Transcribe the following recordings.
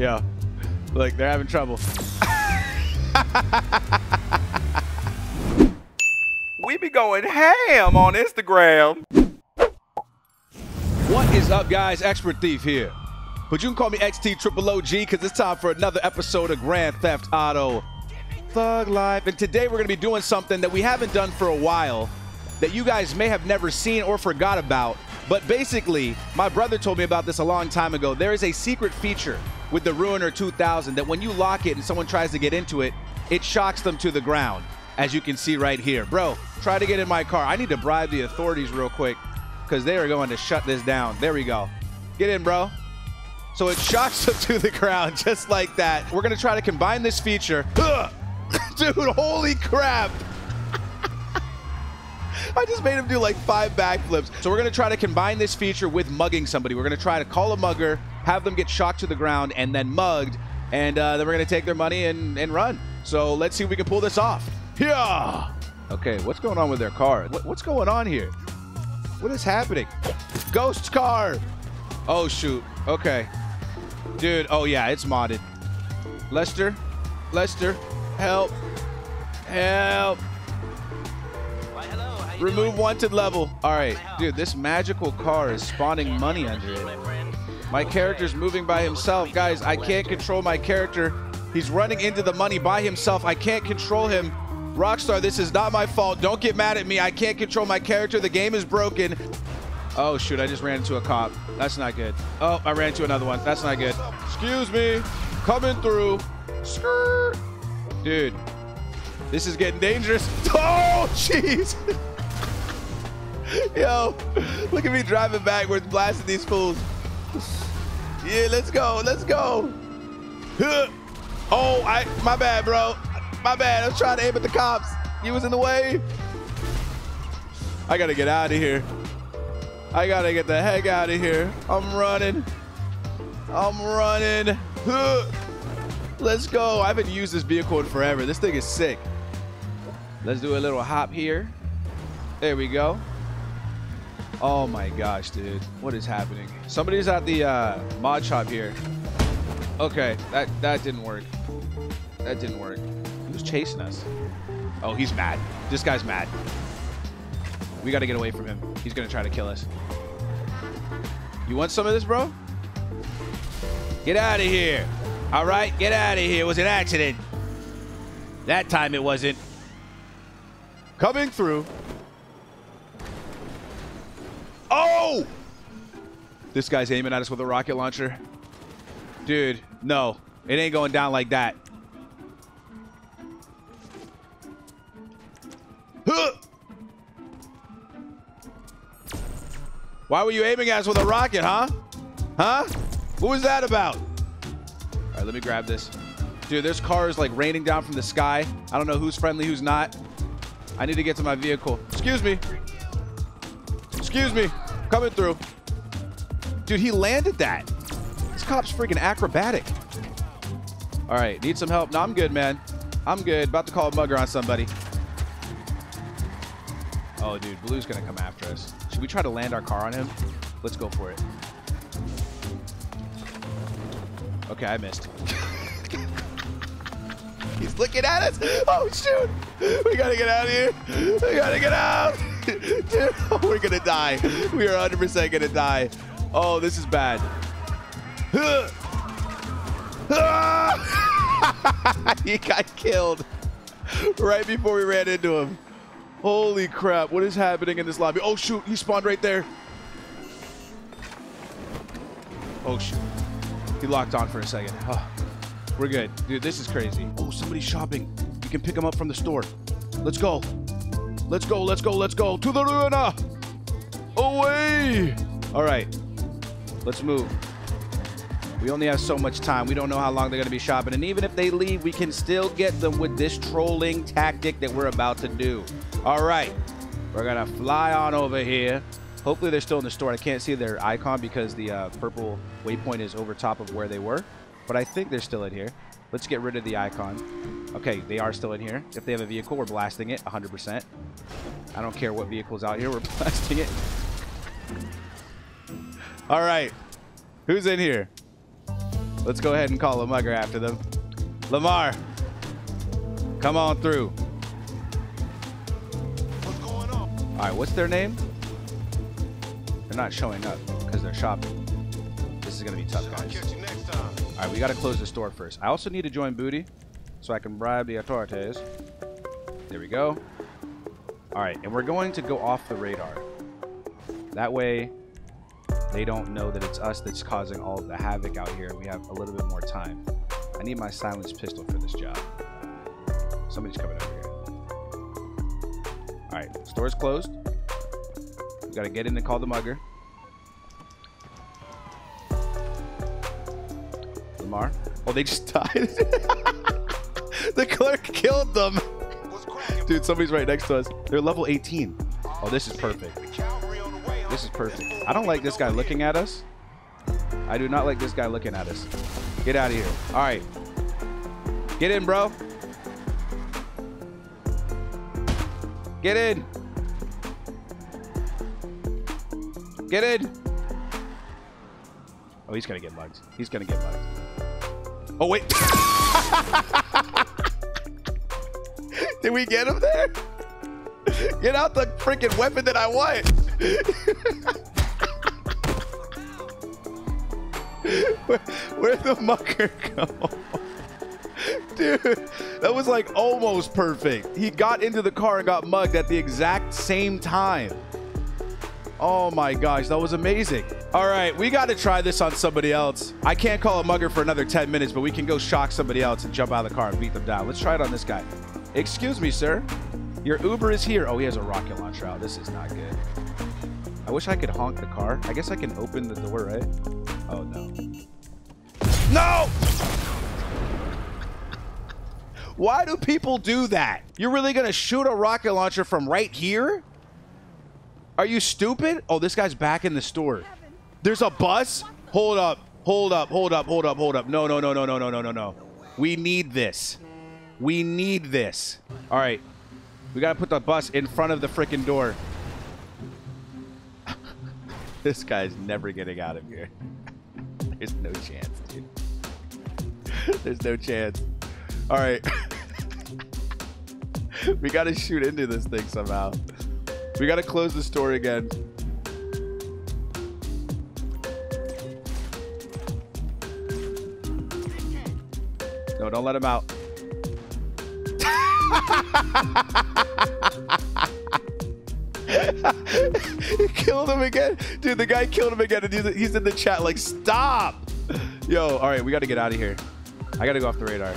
Yo, look, they're having trouble. We be going ham on Instagram. What is up, guys? Expert Thief here. But you can call me XT Triple O G because it's time for another episode of Grand Theft Auto Thug Life. And today we're going to be doing something that we haven't done for a while that you guys may have never seen or forgot about. But basically, my brother told me about this a long time ago. There is a secret feature with the Ruiner 2000 that when you lock it and someone tries to get into it, it shocks them to the ground, as you can see right here. Bro, try to get in my car. I need to bribe the authorities real quick because they are going to shut this down. There we go. Get in, bro. So it shocks them to the ground just like that. We're going to try to combine this feature. Ugh! Dude, holy crap. I just made him do like 5 backflips. So we're going to try to combine this feature with mugging somebody. We're going to try to call a mugger, have them get shocked to the ground and then mugged. And then we're going to take their money and run. So let's see if we can pull this off. Yeah. Okay, what's going on with their car? What's going on here? What is happening? Ghost car. Oh, shoot. Okay. Dude. Oh, yeah, it's modded. Lester. Lester. Help. Help. Remove wanted level. All right, dude, this magical car is spawning money under it. My character's moving by himself. Guys, I can't control my character. He's running into the money by himself. I can't control him. Rockstar, this is not my fault. Don't get mad at me. I can't control my character. The game is broken. Oh, shoot, I just ran into a cop. That's not good. Oh, I ran into another one. That's not good. Excuse me. Coming through. Skirt. Dude, this is getting dangerous. Oh, jeez. Yo, look at me driving backwards, blasting these fools. Yeah, let's go, let's go. Oh, my bad, bro. My bad, I was trying to aim at the cops. He was in the way. I gotta get out of here. I gotta get the heck out of here. I'm running. I'm running. Let's go. I haven't used this vehicle in forever. This thing is sick. Let's do a little hop here. There we go. Oh my gosh, dude, what is happening? Somebody's at the mod shop here. Okay, that didn't work. That didn't work. He was chasing us. Oh, he's mad. This guy's mad. We gotta get away from him. He's gonna try to kill us. You want some of this, bro? Get out of here. All right, get out of here. It was an accident. That time it wasn't. Coming through. Oh! This guy's aiming at us with a rocket launcher. Dude, no. It ain't going down like that. Huh! Why were you aiming at us with a rocket, huh? Huh? What was that about? All right, let me grab this. Dude, there's cars like raining down from the sky. I don't know who's friendly, who's not. I need to get to my vehicle. Excuse me. Excuse me. Coming through. Dude, he landed that. This cop's freaking acrobatic. All right. Need some help. No, I'm good, man. I'm good. About to call a mugger on somebody. Oh, dude. Blue's going to come after us. Should we try to land our car on him? Let's go for it. Okay, I missed. He's looking at us. Oh, shoot. We got to get out of here. We got to get out. Dude, we're gonna die. We are 100% gonna die. Oh, this is bad. He got killed right before we ran into him. Holy crap, what is happening in this lobby? Oh shoot, he spawned right there. Oh shoot, he locked on for a second. Oh, we're good. Dude, this is crazy. Oh, somebody's shopping. You can pick him up from the store. Let's go. Let's go, let's go, let's go. To the Ruiner! Away! All right, let's move. We only have so much time. We don't know how long they're gonna be shopping. And even if they leave, we can still get them with this trolling tactic that we're about to do. All right, we're gonna fly on over here. Hopefully they're still in the store. I can't see their icon because the purple waypoint is over top of where they were. But I think they're still in here. Let's get rid of the icon. Okay, they are still in here. If they have a vehicle, we're blasting it 100%. I don't care what vehicle's out here. We're blasting it. All right. Who's in here? Let's go ahead and call a mugger after them. Lamar, come on through. What's going on? All right, what's their name? They're not showing up because they're shopping. This is going to be tough, guys. I'll catch you next time. All right, we got to close the store first. I also need to join Booty so I can bribe the authorities. There we go. All right, and we're going to go off the radar. That way, they don't know that it's us that's causing all the havoc out here, and we have a little bit more time. I need my silenced pistol for this job. Somebody's coming over here. All right, store's closed. We gotta get in and call the mugger. Lamar. Oh, they just died. The clerk killed them. Dude, somebody's right next to us. They're level 18. Oh, this is perfect. This is perfect. I don't like this guy looking at us. I do not like this guy looking at us. Get out of here. All right. Get in, bro. Get in. Get in. Oh, he's going to get mugged. He's going to get mugged. Oh, wait. Did we get him there? Get out the freaking weapon that I want. Where'd the mucker go? Dude, that was like almost perfect. He got into the car and got mugged at the exact same time. Oh my gosh, that was amazing. All right, we got to try this on somebody else. I can't call a mugger for another 10 minutes, but we can go shock somebody else and jump out of the car and beat them down. Let's try it on this guy. Excuse me, sir. Your Uber is here. Oh, he has a rocket launcher out. This is not good. I wish I could honk the car. I guess I can open the door, right? Oh, no. No! Why do people do that? You're really gonna shoot a rocket launcher from right here? Are you stupid? Oh, this guy's back in the store. There's a bus? Hold up. Hold up. Hold up. Hold up. Hold up. No, no, no, no, no, no, no, no, no. We need this. We need this. All right. We gotta put the bus in front of the frickin' door. This guy's never getting out of here. There's no chance, dude. There's no chance. All right. We got to shoot into this thing somehow. We got to close the store again. No, don't let him out. He killed him again. Dude, the guy killed him again, and he's in the chat like, stop. Yo, all right, we got to get out of here. I got to go off the radar.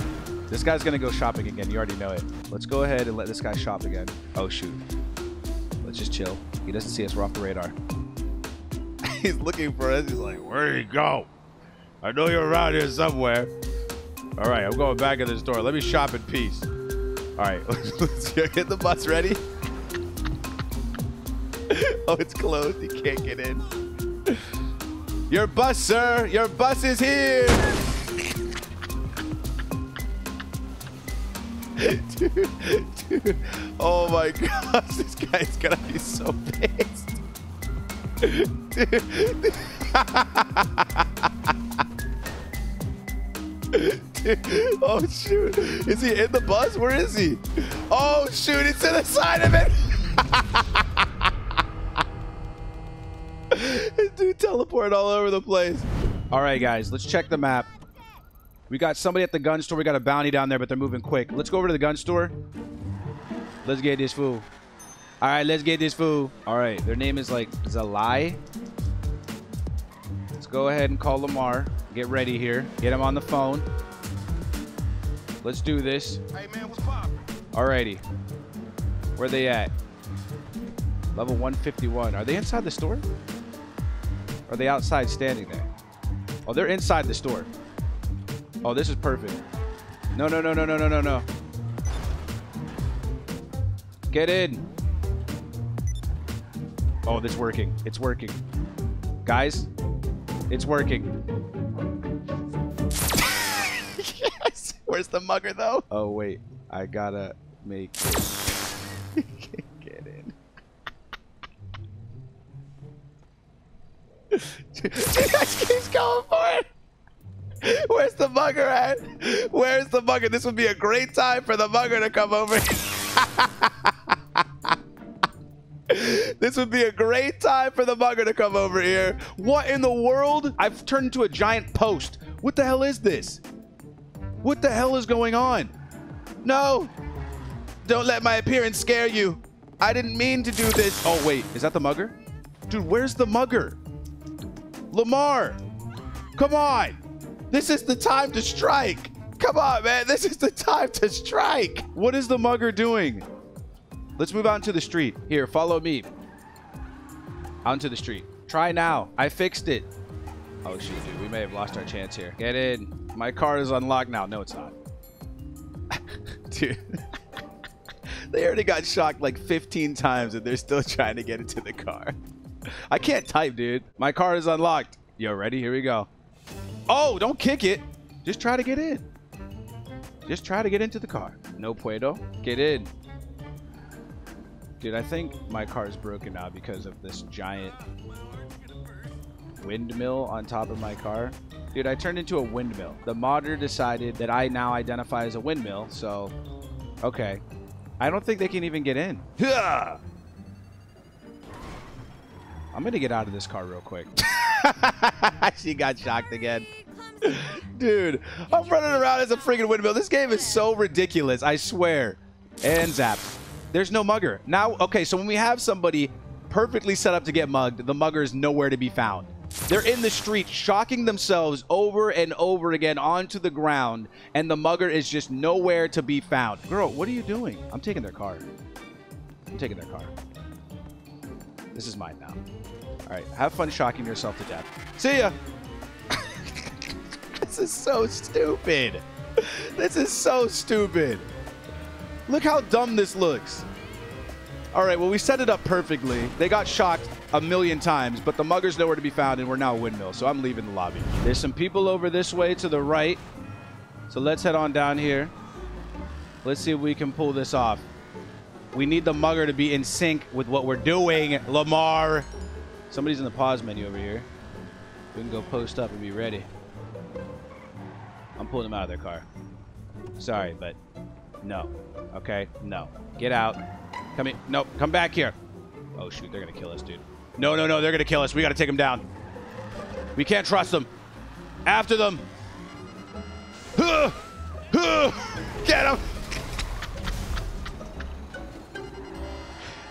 This guy's going to go shopping again. You already know it. Let's go ahead and let this guy shop again. Oh, shoot. Let's just chill. He doesn't see us. We're off the radar. He's looking for us. He's like, where'd he go? I know you're around here somewhere. All right, I'm going back in the store. Let me shop in peace. All right, let's get the bus ready. Oh, it's closed. He can't get in. Your bus, sir. Your bus is here. Dude. Oh, my gosh. This guy's going to be so pissed. Dude. Oh, shoot. Is he in the bus? Where is he? Oh, shoot. It's to the side of it. Dude, teleport all over the place. All right, guys, let's check the map. We got somebody at the gun store. We got a bounty down there, but they're moving quick. Let's go over to the gun store. Let's get this fool. All right, let's get this fool. All right, their name is like Zalai. Let's go ahead and call Lamar. Get ready here. Get him on the phone. Let's do this. Hey, man, what's poppin'? All righty. Where they at? Level 151. Are they inside the store? Or are they outside standing there? Oh, they're inside the store. Oh, this is perfect. No, no, no, no, no, no, no, no. Get in. Oh, this is working. It's working. Guys, it's working. Yes. Where's the mugger, though? Oh, wait. I gotta make it. Get in. He just keeps going for it. Where's the mugger at? Where's the mugger? This would be a great time for the mugger to come over. This would be a great time for the mugger to come over here. What in the world? I've turned into a giant post. What the hell is this? What the hell is going on? No. Don't let my appearance scare you. I didn't mean to do this. Oh, wait. Is that the mugger? Dude, where's the mugger? Lamar, come on. This is the time to strike. Come on, man. This is the time to strike. What is the mugger doing? Let's move out into the street. Here, follow me. Out into the street. Try now. I fixed it. Oh, shoot, dude. We may have lost our chance here. Get in. My car is unlocked now. No, it's not. Dude. They already got shocked like 15 times and they're still trying to get into the car. I can't type, dude. My car is unlocked. Yo, ready? Here we go. Oh, don't kick it. Just try to get in. Just try to get into the car. No puedo. Get in. Dude, I think my car is broken now because of this giant windmill on top of my car. Dude, I turned into a windmill. The modder decided that I now identify as a windmill, so... Okay. I don't think they can even get in. I'm going to get out of this car real quick. She got shocked again. Dude, I'm running around as a freaking windmill. This game is so ridiculous, I swear. And zap. There's no mugger. Now, okay, so when we have somebody perfectly set up to get mugged, the mugger is nowhere to be found. They're in the street shocking themselves over and over again onto the ground, and the mugger is just nowhere to be found. Girl, what are you doing? I'm taking their car. I'm taking their car. This is mine now. All right, have fun shocking yourself to death. See ya. This is so stupid. This is so stupid. Look how dumb this looks. All right, well, we set it up perfectly. They got shocked a million times, but the mugger's nowhere to be found, and we're now a windmill, so I'm leaving the lobby. There's some people over this way to the right, so let's head on down here. Let's see if we can pull this off. We need the mugger to be in sync with what we're doing, Lamar. Somebody's in the pause menu over here. We can go post up and be ready. I'm pulling them out of their car. Sorry, but no. Okay, no. Get out. Come here. Nope. Come back here. Oh, shoot. They're going to kill us, dude. No, no, no. They're going to kill us. We got to take them down. We can't trust them. After them. Get him.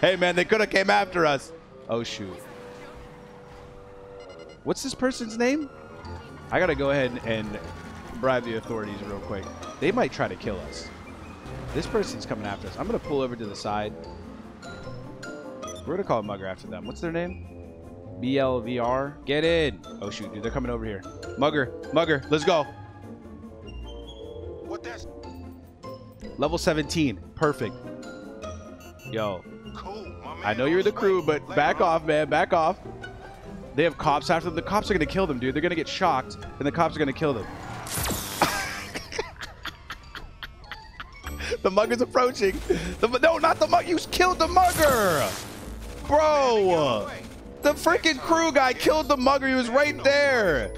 Hey, man, they could have came after us. Oh, shoot. What's this person's name? I got to go ahead and bribe the authorities real quick. They might try to kill us. This person's coming after us. I'm going to pull over to the side. We're going to call a mugger after them. What's their name? BLVR. Get in. Oh, shoot, dude. They're coming over here. Mugger. Mugger. Let's go. What the? Level 17. Perfect. Yo. Cool, my man. I know you're the crew, but back off, man. Back off. They have cops after them. The cops are going to kill them, dude. They're going to get shocked, and the cops are going to kill them. The mugger's approaching. No, not the mugger. You killed the mugger. Bro. The freaking crew guy killed the mugger. He was right there.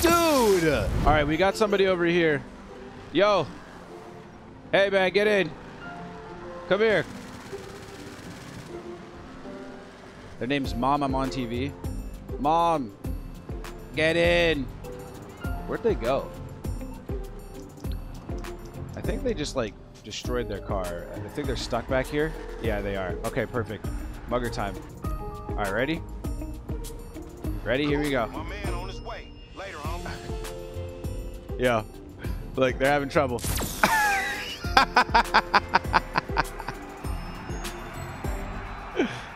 Dude. All right, we got somebody over here. Yo. Hey, man, get in. Come here. Their name's Mom. I'm on TV. Mom. Get in. Where'd they go? I think they just, like, destroyed their car. I think they're stuck back here. Yeah, they are. Okay, perfect. Mugger time. All right, ready? Ready? Here we go. My man on his way. Later on. Yo. Look, they're having trouble.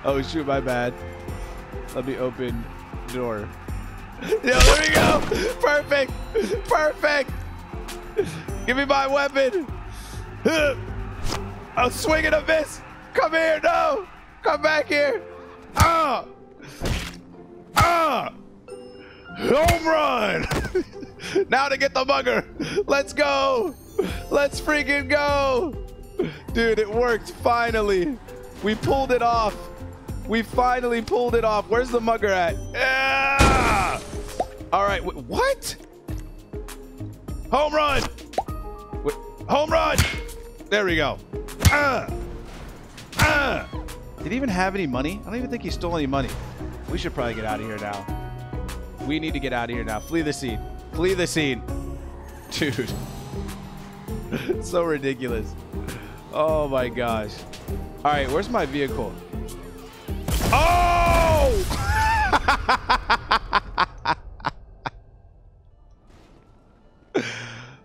Oh, shoot, my bad. Let me open door. Yo, there we go. Perfect. Perfect. Give me my weapon. I'm swinging a miss. Come here, no. Come back here. Home run. Now to get the mugger. Let's go. Let's freaking go. Dude, it worked. Finally. We pulled it off. We finally pulled it off. Where's the mugger at? Ah! All right. What? Home run! Wait, home run! There we go. Did he even have any money? I don't even think he stole any money. We should probably get out of here now. We need to get out of here now. Flee the scene. Flee the scene. Dude. So ridiculous. Oh my gosh. All right, where's my vehicle? Oh!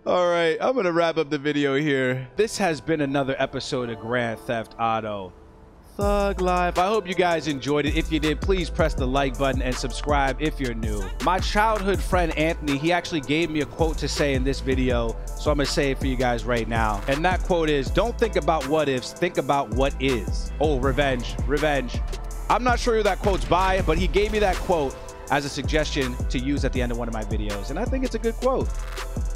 All right, I'm going to wrap up the video here. This has been another episode of Grand Theft Auto Thug Life. I hope you guys enjoyed it. If you did, please press the like button and subscribe if you're new. My childhood friend Anthony, he actually gave me a quote to say in this video, so I'm gonna say it for you guys right now. And that quote is, don't think about what ifs, think about what is. Oh, revenge, revenge. I'm not sure who that quote's by, but he gave me that quote as a suggestion to use at the end of one of my videos, and I think it's a good quote.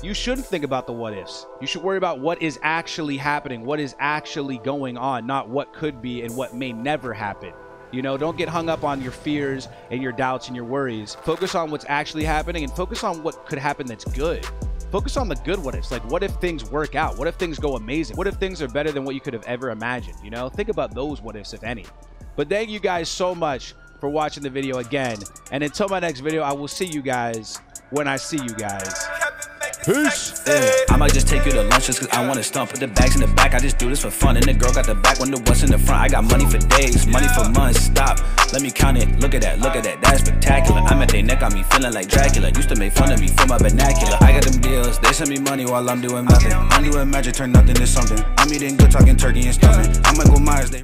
You shouldn't think about the what ifs. You should worry about what is actually happening, what is actually going on, not what could be and what may never happen. You know, don't get hung up on your fears and your doubts and your worries. Focus on what's actually happening and focus on what could happen that's good. Focus on the good what ifs. Like, what if things work out? What if things go amazing? What if things are better than what you could have ever imagined? You know, think about those what ifs, if any. But thank you guys so much for watching the video again. And until my next video, I will see you guys when I see you guys. Peace. Yeah. I might just take you to lunch just cause I wanna stump. Put the bags in the back, I just do this for fun. And the girl got the back, wonder what's in the front. I got money for days, money for months, stop. Let me count it, look at that, that's spectacular. I'm at they neck, got me feeling like Dracula. Used to make fun of me for my vernacular. I got them deals, they send me money while I'm doing nothing. I'm doing magic, turn nothing to something. I'm eating good, talking turkey and stuffing. I might go Myers, they